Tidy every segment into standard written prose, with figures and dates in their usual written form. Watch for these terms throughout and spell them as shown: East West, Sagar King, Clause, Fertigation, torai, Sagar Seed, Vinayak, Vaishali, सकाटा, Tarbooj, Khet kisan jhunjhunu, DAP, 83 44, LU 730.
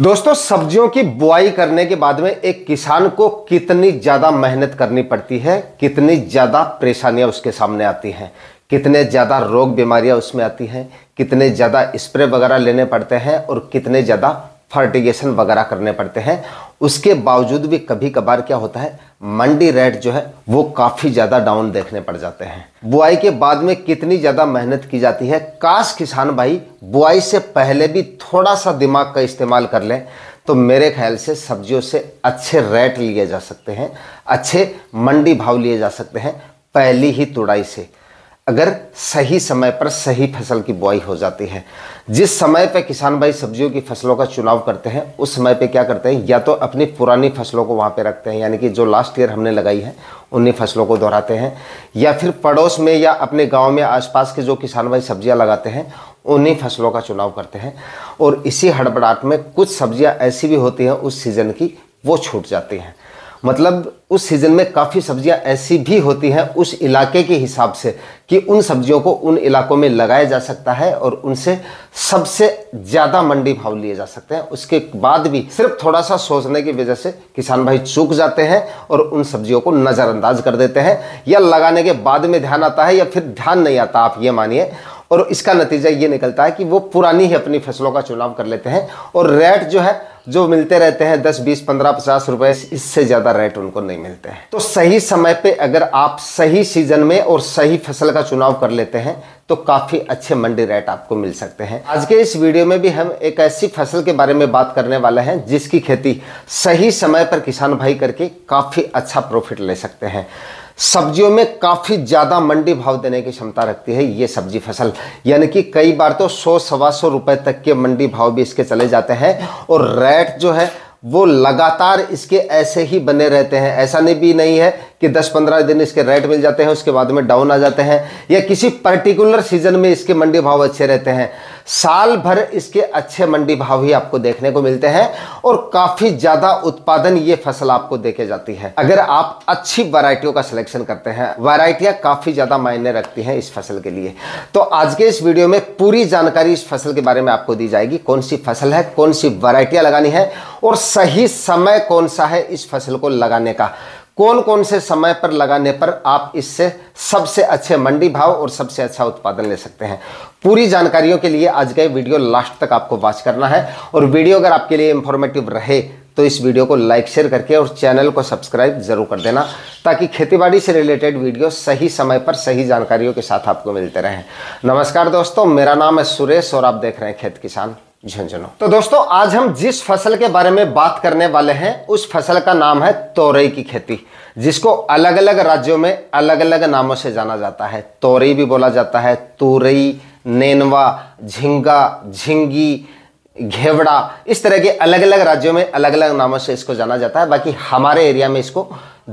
दोस्तों, सब्जियों की बुआई करने के बाद में एक किसान को कितनी ज़्यादा मेहनत करनी पड़ती है, कितनी ज़्यादा परेशानियां उसके सामने आती हैं, कितने ज़्यादा रोग बीमारियां उसमें आती हैं, कितने ज़्यादा स्प्रे वगैरह लेने पड़ते हैं और कितने ज़्यादा फर्टिगेशन वगैरह करने पड़ते हैं। उसके बावजूद भी कभी कभार क्या होता है, मंडी रेट जो है वो काफ़ी ज़्यादा डाउन देखने पड़ जाते हैं। बुआई के बाद में कितनी ज़्यादा मेहनत की जाती है। काश किसान भाई बुआई से पहले भी थोड़ा सा दिमाग का इस्तेमाल कर लें तो मेरे ख्याल से सब्जियों से अच्छे रेट लिए जा सकते हैं, अच्छे मंडी भाव लिए जा सकते हैं पहली ही तुड़ाई से, अगर सही समय पर सही फसल की बुआई हो जाती है। जिस समय पे किसान भाई सब्जियों की फसलों का चुनाव करते हैं उस समय पे क्या करते हैं, या तो अपनी पुरानी फसलों को वहाँ पे रखते हैं, यानी कि जो लास्ट ईयर हमने लगाई है उन्हीं फसलों को दोहराते हैं, या फिर पड़ोस में या अपने गांव में आसपास के जो किसान भाई सब्जियाँ लगाते हैं उन्हीं फसलों का चुनाव करते हैं। और इसी हड़बड़ाहट में कुछ सब्जियाँ ऐसी भी होती हैं उस सीज़न की, वो छूट जाती हैं। मतलब उस सीज़न में काफ़ी सब्जियां ऐसी भी होती हैं उस इलाके के हिसाब से कि उन सब्जियों को उन इलाकों में लगाया जा सकता है और उनसे सबसे ज़्यादा मंडी भाव लिए जा सकते हैं। उसके बाद भी सिर्फ थोड़ा सा सोचने की वजह से किसान भाई चूक जाते हैं और उन सब्जियों को नज़रअंदाज कर देते हैं, या लगाने के बाद में ध्यान आता है या फिर ध्यान नहीं आता, आप ये मानिए। और इसका नतीजा ये निकलता है कि वो पुरानी ही अपनी फसलों का चुनाव कर लेते हैं और रेट जो है जो मिलते रहते हैं 10, 20, 15, 50 रुपए, इससे ज़्यादा रेट उनको नहीं मिलते हैं। तो सही समय पे अगर आप सही सीजन में और सही फसल का चुनाव कर लेते हैं तो काफ़ी अच्छे मंडी रेट आपको मिल सकते हैं। आज के इस वीडियो में भी हम एक ऐसी फसल के बारे में बात करने वाले हैं जिसकी खेती सही समय पर किसान भाई करके काफ़ी अच्छा प्रॉफिट ले सकते हैं। सब्जियों में काफ़ी ज़्यादा मंडी भाव देने की क्षमता रखती है ये सब्जी फसल, यानी कि कई बार तो 100-125 रुपए तक के मंडी भाव भी इसके चले जाते हैं और रेट जो है वो लगातार इसके ऐसे ही बने रहते हैं। ऐसा नहीं भी नहीं है कि 10-15 दिन इसके रेट मिल जाते हैं उसके बाद में डाउन आ जाते हैं, या किसी पर्टिकुलर सीजन में इसके मंडी भाव अच्छे रहते हैं। साल भर इसके अच्छे मंडी भाव ही आपको देखने को मिलते हैं और काफ़ी ज़्यादा उत्पादन ये फसल आपको देके जाती है अगर आप अच्छी वैरायटियों का सिलेक्शन करते हैं। वैरायटियाँ काफ़ी ज़्यादा मायने रखती हैं इस फसल के लिए। तो आज के इस वीडियो में पूरी जानकारी इस फसल के बारे में आपको दी जाएगी, कौन सी फसल है, कौन सी वैरायटियाँ लगानी है और सही समय कौन सा है इस फसल को लगाने का, कौन कौन से समय पर लगाने पर आप इससे सबसे अच्छे मंडी भाव और सबसे अच्छा उत्पादन ले सकते हैं। पूरी जानकारियों के लिए आज का वीडियो लास्ट तक आपको वॉच करना है और वीडियो अगर आपके लिए इंफॉर्मेटिव रहे तो इस वीडियो को लाइक शेयर करके और चैनल को सब्सक्राइब जरूर कर देना, ताकि खेतीबाड़ी से रिलेटेड वीडियो सही समय पर सही जानकारियों के साथ आपको मिलते रहें। नमस्कार दोस्तों, मेरा नाम है सुरेश और आप देख रहे हैं खेत किसान झुंझुनू। तो दोस्तों, आज हम जिस फसल के बारे में बात करने वाले हैं उस फसल का नाम है तोरई की खेती, जिसको अलग अलग राज्यों में अलग अलग नामों से जाना जाता है। तोरई भी बोला जाता है, तोरई, नेनवा, झिंगा, झिंगी, घेवड़ा, इस तरह के अलग अलग राज्यों में अलग अलग नामों से इसको जाना जाता है। बाकी हमारे एरिया में इसको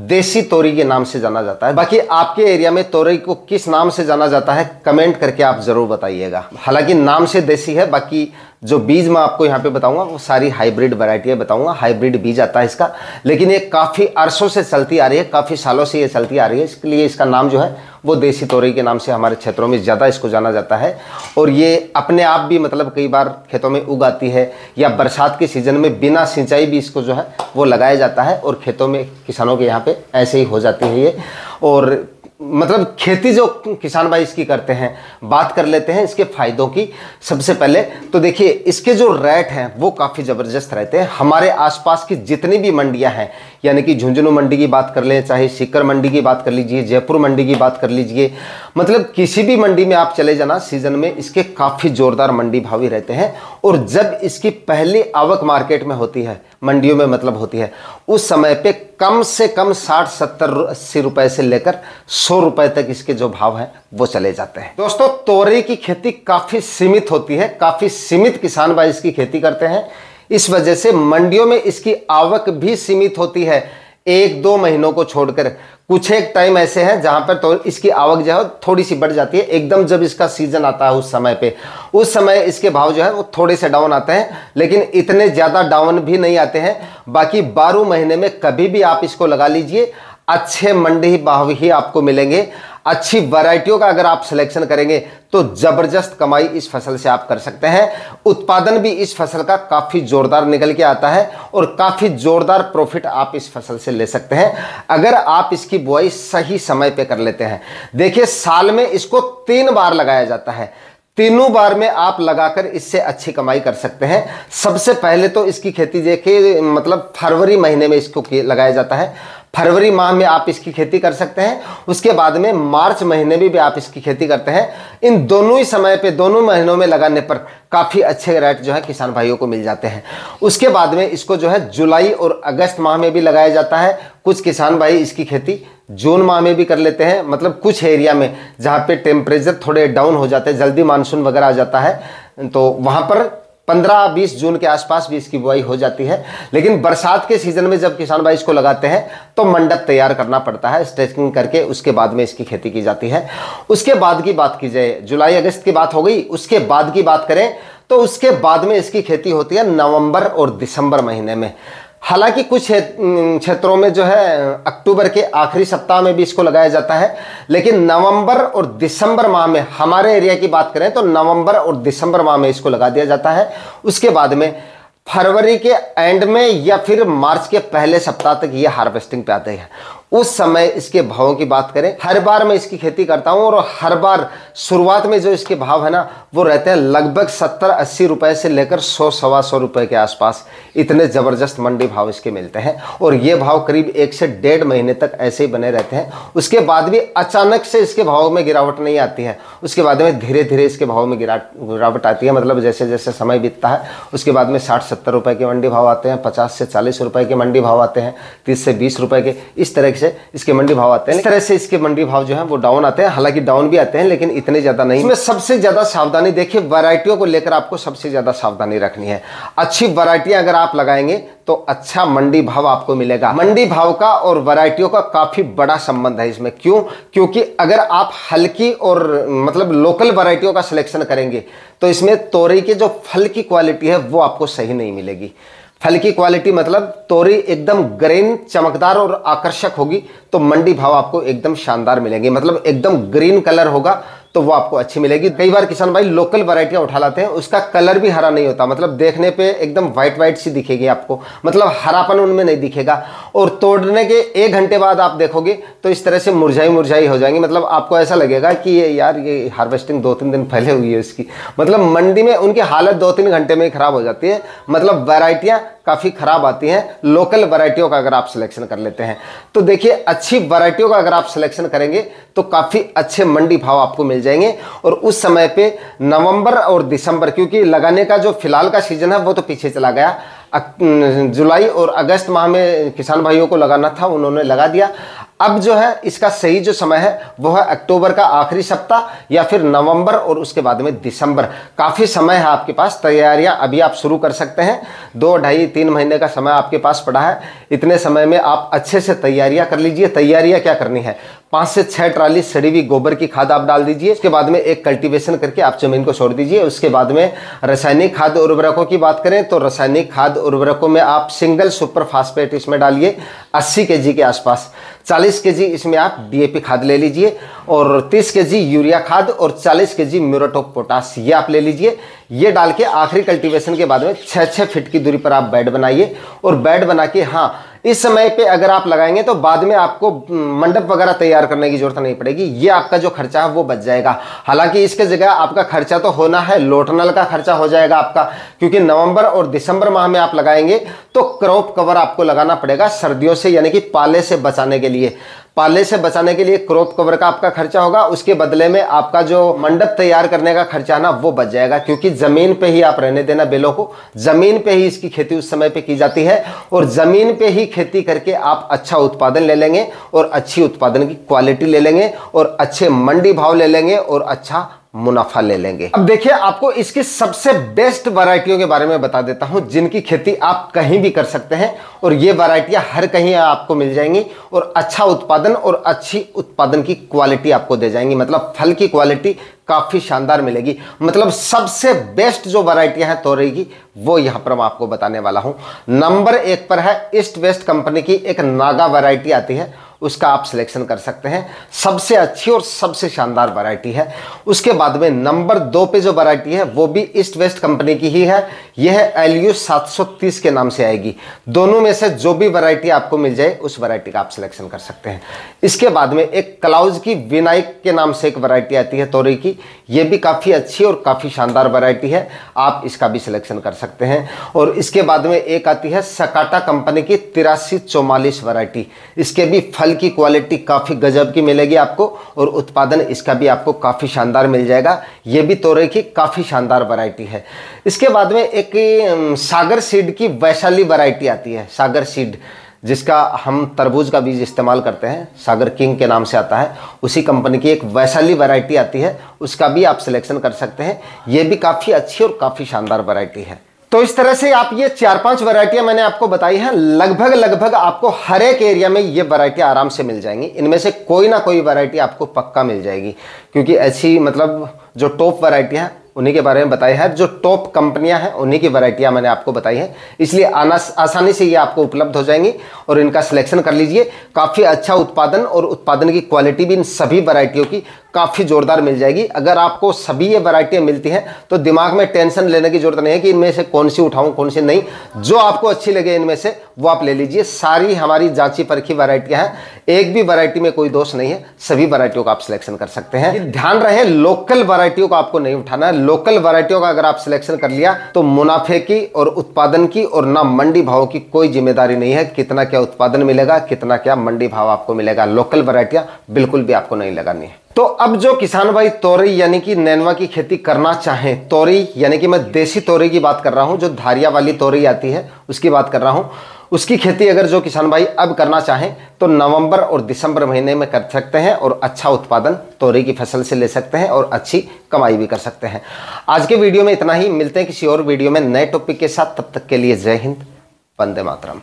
देसी तोरी के नाम से जाना जाता है। बाकी आपके एरिया में तोरी को किस नाम से जाना जाता है कमेंट करके आप ज़रूर बताइएगा। हालांकि नाम से देसी है, बाकी जो बीज मैं आपको यहाँ पे बताऊंगा वो सारी हाइब्रिड वैरायटियाँ बताऊंगा, हाइब्रिड बीज आता है इसका। लेकिन ये काफ़ी अरसों से चलती आ रही है, काफ़ी सालों से ये चलती आ रही है, इसलिए इसका नाम जो है वो देसी तोरी के नाम से हमारे क्षेत्रों में ज़्यादा इसको जाना जाता है। और ये अपने आप भी मतलब कई बार खेतों में उगाती है, या बरसात के सीज़न में बिना सिंचाई भी इसको जो है वो लगाया जाता है और खेतों में किसानों के यहाँ पे ऐसे ही हो जाती है ये। और मतलब खेती जो किसान भाई इसकी करते हैं, बात कर लेते हैं इसके फ़ायदों की। सबसे पहले तो देखिए, इसके जो रेट हैं वो काफ़ी ज़बरदस्त रहते हैं। हमारे आसपास की जितनी भी मंडियां हैं, यानी कि झुंझुनू मंडी की बात कर लें, चाहे सीकर मंडी की बात कर लीजिए, जयपुर मंडी की बात कर लीजिए, मतलब किसी भी मंडी में आप चले जाना, सीज़न में इसके काफ़ी ज़ोरदार मंडी भाव ही रहते हैं। और जब इसकी पहली आवक मार्केट में होती है, मंडियों में मतलब होती है, उस समय पे कम से कम 60-70-80 रुपए से लेकर 100 रुपए तक इसके जो भाव हैं वो चले जाते हैं। दोस्तों, तोरी की खेती काफ़ी सीमित होती है, काफ़ी सीमित किसान भाई इसकी खेती करते हैं। इस वजह से मंडियों में इसकी आवक भी सीमित होती है, 1-2 महीनों को छोड़कर। कुछ एक टाइम ऐसे हैं जहाँ पर तो इसकी आवक जो है थोड़ी सी बढ़ जाती है, एकदम जब इसका सीज़न आता है उस समय पे, उस समय इसके भाव जो है वो थोड़े से डाउन आते हैं, लेकिन इतने ज़्यादा डाउन भी नहीं आते हैं। बाकी 12 महीने में कभी भी आप इसको लगा लीजिए, अच्छे मंडी भाव ही आपको मिलेंगे। अच्छी वैरायटियों का अगर आप सिलेक्शन करेंगे तो ज़बरदस्त कमाई इस फसल से आप कर सकते हैं। उत्पादन भी इस फसल का काफ़ी ज़ोरदार निकल के आता है और काफ़ी ज़ोरदार प्रॉफिट आप इस फसल से ले सकते हैं अगर आप इसकी बुआई सही समय पे कर लेते हैं। देखिए, साल में इसको 3 बार लगाया जाता है, तीनों बार में आप लगाकर इससे अच्छी कमाई कर सकते हैं। सबसे पहले तो इसकी खेती देखिए, मतलब फरवरी महीने में इसको लगाया जाता है, फरवरी माह में आप इसकी खेती कर सकते हैं। उसके बाद में मार्च महीने में भी आप इसकी खेती करते हैं। इन दोनों ही समय पे, दोनों महीनों में लगाने पर काफ़ी अच्छे रेट जो है किसान भाइयों को मिल जाते हैं। उसके बाद में इसको जो है जुलाई और अगस्त माह में भी लगाया जाता है। कुछ किसान भाई इसकी खेती जून माह में भी कर लेते हैं, मतलब कुछ एरिया में जहाँ पे टेम्परेचर थोड़े डाउन हो जाते हैं, जल्दी मानसून वगैरह आ जाता है, तो वहाँ पर 15-20 जून के आसपास भी इसकी बुआई हो जाती है। लेकिन बरसात के सीज़न में जब किसान भाई इसको लगाते हैं तो मंडप तैयार करना पड़ता है, स्ट्रेचिंग करके उसके बाद में इसकी खेती की जाती है। उसके बाद की बात की जाए, जुलाई अगस्त की बात हो गई, उसके बाद की बात करें तो उसके बाद में इसकी खेती होती है नवम्बर और दिसंबर महीने में। हालांकि कुछ क्षेत्रों में जो है अक्टूबर के आखिरी सप्ताह में भी इसको लगाया जाता है, लेकिन नवंबर और दिसंबर माह में, हमारे एरिया की बात करें तो नवंबर और दिसंबर माह में इसको लगा दिया जाता है। उसके बाद में फरवरी के एंड में या फिर मार्च के पहले सप्ताह तक ये हार्वेस्टिंग पे आते हैं। उस समय इसके भावों की बात करें, हर बार मैं इसकी खेती करता हूं और हर बार शुरुआत में जो इसके भाव है ना, वो रहते हैं लगभग 70-80 रुपए से लेकर 100-125 रुपए के आसपास। इतने ज़बरदस्त मंडी भाव इसके मिलते हैं और ये भाव करीब 1 से 1.5 महीने तक ऐसे ही बने रहते हैं। उसके बाद भी अचानक से इसके भाव में गिरावट नहीं आती है, उसके बाद में धीरे धीरे इसके भाव में गिरावट आती है। मतलब जैसे जैसे समय बीतता है उसके बाद में 60-70 रुपये के मंडी भाव आते हैं, 50 से 40 रुपये के मंडी भाव आते हैं, 30 से 20 रुपये के, इस तरह से इसके मंडी भाव आते हैं। इस तरह से इसके मंडी भाव जो है वो डाउन आते हैं। हालांकि डाउन भी आते हैं लेकिन इतने ज्यादा नहीं। इसमें सबसे ज्यादा सावधानी देखिए, वैरायटियों को लेकर आपको सबसे ज्यादा सावधानी रखनी है। अच्छी वैरायटियां अगर आप लगाएंगे तो अच्छा मंडी भाव आपको मिलेगा। मंडी भाव का और वैरायटियों का काफ़ी बड़ा संबंध है इसमें। क्यों? क्योंकि अगर आप हल्की और मतलब लोकल वैरायटियों का सिलेक्शन करेंगे तो इसमें तोरई के जो फल की क्वालिटी है वो आपको सही नहीं मिलेगी। फल की क्वालिटी मतलब तोरी एकदम ग्रीन, चमकदार और आकर्षक होगी तो मंडी भाव आपको एकदम शानदार मिलेंगे। मतलब एकदम ग्रीन कलर होगा तो वो आपको अच्छी मिलेगी। कई बार किसान भाई लोकल वैरायटियाँ उठा लाते हैं, उसका कलर भी हरा नहीं होता, मतलब देखने पे एकदम वाइट वाइट सी दिखेगी आपको, मतलब हरापन उनमें नहीं दिखेगा। और तोड़ने के 1 घंटे बाद आप देखोगे तो इस तरह से मुरझाई मुरझाई हो जाएंगी, मतलब आपको ऐसा लगेगा कि ये यार, ये हार्वेस्टिंग 2-3 दिन पहले हुई है इसकी। मतलब मंडी में उनकी हालत 2-3 घंटे में ही ख़राब हो जाती है। मतलब वैरायटियाँ काफ़ी ख़राब आती हैं लोकल वैरायटियों का अगर आप सिलेक्शन कर लेते हैं तो। देखिए, अच्छी वैरायटियों का अगर आप सिलेक्शन करेंगे तो काफ़ी अच्छे मंडी भाव आपको मिल जाएंगे। और उस समय पे नवंबर और दिसंबर, क्योंकि लगाने का जो फिलहाल का सीज़न है वो तो पीछे चला गया, जुलाई और अगस्त माह में किसान भाइयों को लगाना था, उन्होंने लगा दिया। अब जो है इसका सही जो समय है वो है अक्टूबर का आखिरी सप्ताह या फिर नवंबर और उसके बाद में दिसंबर। काफ़ी समय है आपके पास, तैयारियां अभी आप शुरू कर सकते हैं। 2-2.5-3 महीने का समय आपके पास पड़ा है। इतने समय में आप अच्छे से तैयारियां कर लीजिए। तैयारियां क्या करनी है, 5 से 6 ट्राली सड़ी हुई गोबर की खाद आप डाल दीजिए। उसके बाद में 1 कल्टीवेशन करके आप जमीन को छोड़ दीजिए। उसके बाद में रासायनिक खाद उर्वरकों की बात करें तो रासायनिक खाद उर्वरकों में आप सिंगल सुपर फास्फेट इसमें डालिए 80 kg के आसपास, 40 kg इसमें आप DAP खाद ले लीजिए और 30 kg यूरिया खाद और 40 kg म्यूरेट ऑफ पोटास ये आप ले लीजिए। ये डाल के आखिरी कल्टीवेशन के बाद में 6-6 फीट की दूरी पर आप बेड बनाइए और बेड बना के, हाँ, इस समय पे अगर आप लगाएंगे तो बाद में आपको मंडप वगैरह तैयार करने की जरूरत नहीं पड़ेगी। ये आपका जो खर्चा है वो बच जाएगा। हालांकि इसके जगह आपका खर्चा तो होना है, लोटनल का खर्चा हो जाएगा आपका, क्योंकि नवंबर और दिसंबर माह में आप लगाएंगे तो क्रॉप कवर आपको लगाना पड़ेगा सर्दियों से, यानी कि पाले से बचाने के लिए। पाले से बचाने के लिए क्रॉप कवर का आपका खर्चा होगा। उसके बदले में आपका जो मंडप तैयार करने का खर्चा ना वो बच जाएगा, क्योंकि ज़मीन पे ही आप रहने देना बेलों को, ज़मीन पे ही इसकी खेती उस समय पे की जाती है और ज़मीन पे ही खेती करके आप अच्छा उत्पादन ले लेंगे और अच्छी उत्पादन की क्वालिटी ले लेंगे और अच्छे मंडी भाव ले लेंगे और अच्छा मुनाफा ले लेंगे। अब देखिए, आपको इसकी सबसे बेस्ट वैरायटियों के बारे में बता देता हूं, जिनकी खेती आप कहीं भी कर सकते हैं और ये वैरायटियां हर कहीं आपको मिल जाएंगी और अच्छा उत्पादन और अच्छी उत्पादन की क्वालिटी आपको दे जाएंगी। मतलब फल की क्वालिटी काफ़ी शानदार मिलेगी। मतलब सबसे बेस्ट जो वैरायटियां हैं तोरई की वो यहाँ पर मैं आपको बताने वाला हूँ। नंबर 1 पर है ईस्ट वेस्ट कंपनी की एक नागा वैरायटी आती है उसका आप सिलेक्शन कर सकते हैं। सबसे अच्छी और सबसे शानदार वैरायटी है। उसके बाद में नंबर 2 पे जो वैरायटी है वो भी ईस्ट वेस्ट कंपनी की ही है। यह है LU 730 के नाम से आएगी। दोनों में से जो भी वैरायटी आपको मिल जाए उस वैरायटी का आप सिलेक्शन कर सकते हैं। इसके बाद में एक क्लाउज की विनायक के नाम से एक वैरायटी आती है तोरई की। यह भी काफ़ी अच्छी और काफ़ी शानदार वैरायटी है, आप इसका भी सिलेक्शन कर सकते हैं। और इसके बाद में एक आती है सकाटा कंपनी की 83 44 वैरायटी। इसके भी फल की क्वालिटी काफ़ी गजब की मिलेगी आपको और उत्पादन इसका भी आपको काफ़ी शानदार मिल जाएगा। ये भी तोरई की काफ़ी शानदार वैरायटी है। इसके बाद में एक सागर सीड की वैशाली वैरायटी आती है। सागर सीड जिसका हम तरबूज का बीज इस्तेमाल करते हैं, सागर किंग के नाम से आता है, उसी कंपनी की एक वैशाली वैरायटी आती है, उसका भी आप सिलेक्शन कर सकते हैं। ये भी काफ़ी अच्छी और काफ़ी शानदार वैरायटी है। तो इस तरह से आप ये 4-5 वैरायटियां मैंने आपको बताई हैं। लगभग आपको हर एक एरिया में ये वैरायटियां आराम से मिल जाएंगी। इनमें से कोई ना कोई वैरायटी आपको पक्का मिल जाएगी, क्योंकि ऐसी मतलब जो टॉप वैरायटी है उन्हीं के बारे में बताया है, जो टॉप कंपनियां हैं उन्हीं की वैरायटियां मैंने आपको बताई हैं, इसलिए आसानी से ये आपको उपलब्ध हो जाएंगी और इनका सिलेक्शन कर लीजिए। काफ़ी अच्छा उत्पादन और उत्पादन की क्वालिटी भी इन सभी वैरायटियों की काफ़ी ज़ोरदार मिल जाएगी। अगर आपको सभी ये वैरायटियाँ मिलती हैं तो दिमाग में टेंशन लेने की जरूरत नहीं है कि इनमें से कौन सी उठाऊँ कौन सी नहीं। जो आपको अच्छी लगे इनमें से वो आप ले लीजिए। सारी हमारी जांची परखी वैरायटियाँ हैं, एक भी वैरायटी में कोई दोष नहीं है, सभी वैरायटियों का आप सिलेक्शन कर सकते हैं। ध्यान रहे, लोकल वैरायटियों को आपको नहीं उठाना है। लोकल वैरायटियों का अगर आप सिलेक्शन कर लिया तो मुनाफे की और उत्पादन की और ना मंडी भाव की कोई जिम्मेदारी नहीं है, कितना क्या उत्पादन मिलेगा कितना क्या मंडी भाव आपको मिलेगा। लोकल वैरायटियाँ बिल्कुल भी आपको नहीं लगानी है। तो अब जो किसान भाई तोरई यानी कि नैनवा की खेती करना चाहें, तोरई यानी कि मैं देसी तोरई की बात कर रहा हूं, जो धारिया वाली तोरई आती है उसकी बात कर रहा हूं, उसकी खेती अगर जो किसान भाई अब करना चाहें तो नवंबर और दिसंबर महीने में कर सकते हैं और अच्छा उत्पादन तोरई की फसल से ले सकते हैं और अच्छी कमाई भी कर सकते हैं। आज के वीडियो में इतना ही, मिलते हैं किसी और वीडियो में नए टॉपिक के साथ। तब तक के लिए जय हिंद, वंदे मातरम।